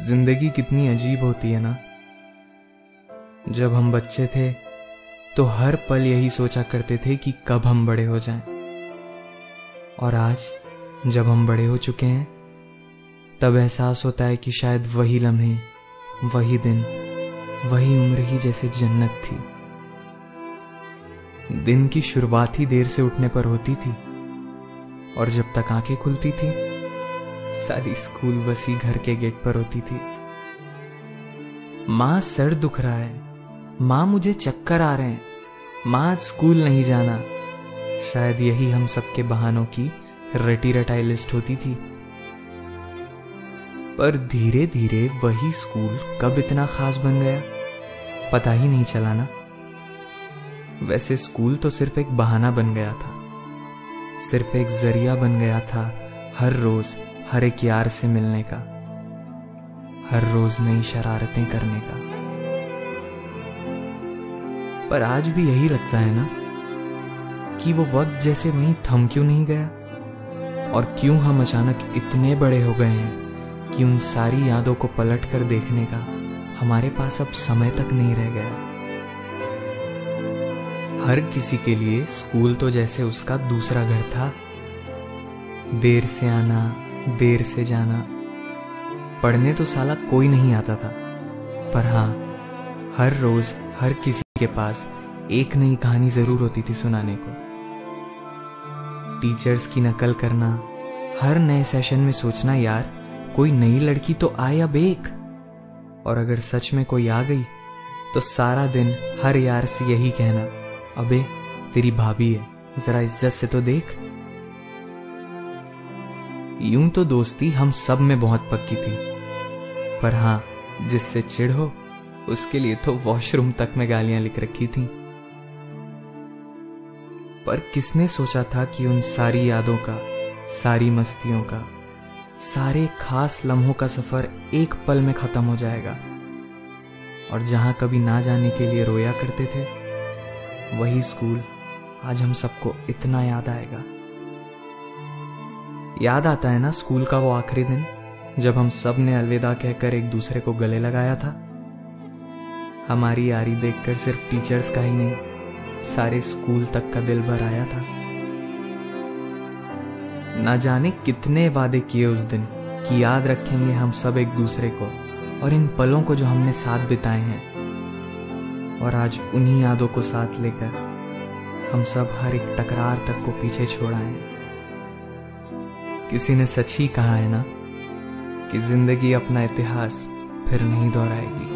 जिंदगी कितनी अजीब होती है ना। जब हम बच्चे थे तो हर पल यही सोचा करते थे कि कब हम बड़े हो जाएं। और आज जब हम बड़े हो चुके हैं तब एहसास होता है कि शायद वही लम्हे, वही दिन, वही उम्र ही जैसे जन्नत थी। दिन की शुरुआत ही देर से उठने पर होती थी और जब तक आंखें खुलती थी सारी स्कूल बस ही घर के गेट पर होती थी। माँ सर दुख रहा है, माँ मुझे चक्कर आ रहे हैं, माँ आज स्कूल नहीं जाना। शायद यही हम सबके बहानों की रटी रटाई लिस्ट होती थी। पर धीरे धीरे वही स्कूल कब इतना खास बन गया पता ही नहीं चला ना। वैसे स्कूल तो सिर्फ एक बहाना बन गया था, सिर्फ एक जरिया बन गया था हर रोज हर एक यार से मिलने का, हर रोज नई शरारतें करने का। पर आज भी यही लगता है ना कि वो वक्त जैसे वहीं थम क्यों नहीं गया और क्यों हम अचानक इतने बड़े हो गए हैं कि उन सारी यादों को पलट कर देखने का हमारे पास अब समय तक नहीं रह गया। हर किसी के लिए स्कूल तो जैसे उसका दूसरा घर था। देर से आना, देर से जाना, पढ़ने तो साला कोई नहीं आता था, पर हाँ हर रोज हर किसी के पास एक नई कहानी जरूर होती थी सुनाने को। टीचर्स की नकल करना, हर नए सेशन में सोचना यार कोई नई लड़की तो आए अब एक, और अगर सच में कोई आ गई तो सारा दिन हर यार से यही कहना, अबे तेरी भाभी है जरा इज्जत से तो देख। यूं तो दोस्ती हम सब में बहुत पक्की थी, पर हाँ जिससे चिढ़ हो उसके लिए तो वॉशरूम तक में गालियां लिख रखी थी। पर किसने सोचा था कि उन सारी यादों का, सारी मस्तियों का, सारे खास लम्हों का सफर एक पल में खत्म हो जाएगा। और जहां कभी ना जाने के लिए रोया करते थे वही स्कूल आज हम सबको इतना याद आएगा। याद आता है ना स्कूल का वो आखिरी दिन जब हम सब ने अलविदा कहकर एक दूसरे को गले लगाया था। हमारी यारी देखकर सिर्फ टीचर्स का ही नहीं सारे स्कूल तक का दिल भर आया था। ना जाने कितने वादे किए उस दिन कि याद रखेंगे हम सब एक दूसरे को और इन पलों को जो हमने साथ बिताए हैं। और आज उन्हीं यादों को साथ लेकर हम सब हर एक टकरार तक को पीछे छोड़ आए हैं। किसी ने सच ही कहा है ना कि जिंदगी अपना इतिहास फिर नहीं दोहराएगी।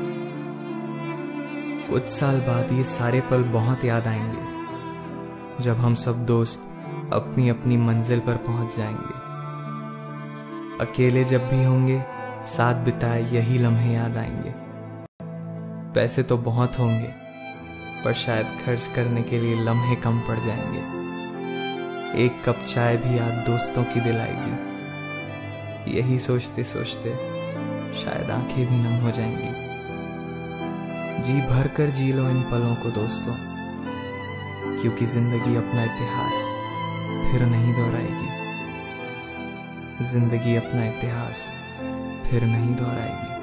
कुछ साल बाद ये सारे पल बहुत याद आएंगे जब हम सब दोस्त अपनी अपनी मंजिल पर पहुंच जाएंगे। अकेले जब भी होंगे साथ बिताए यही लम्हे याद आएंगे। पैसे तो बहुत होंगे पर शायद खर्च करने के लिए लम्हे कम पड़ जाएंगे। एक कप चाय भी याद दोस्तों की दिलाएगी। यही सोचते सोचते शायद आंखें भी नम हो जाएंगी। जी भर कर जी लो इन पलों को दोस्तों, क्योंकि जिंदगी अपना इतिहास फिर नहीं दोहराएगी। जिंदगी अपना इतिहास फिर नहीं दोहराएगी।